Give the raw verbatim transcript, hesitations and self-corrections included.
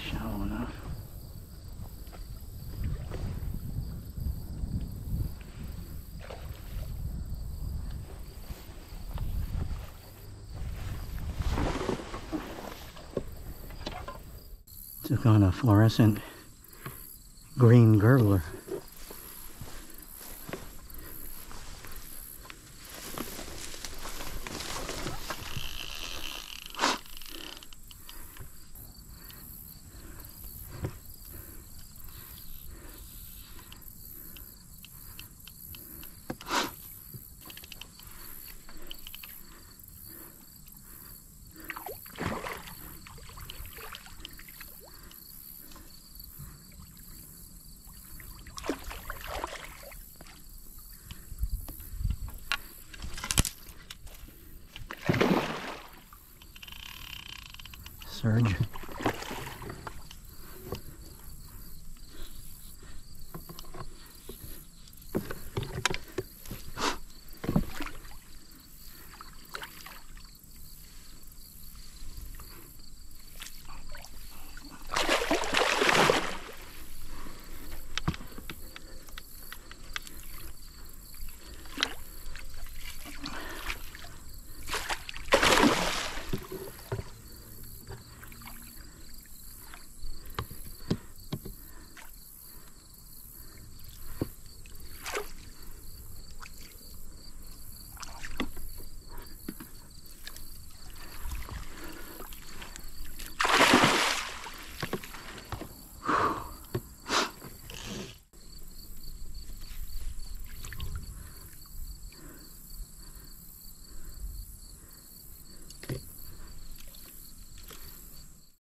sure enough. Took on a fluorescent green gurgler. Surge.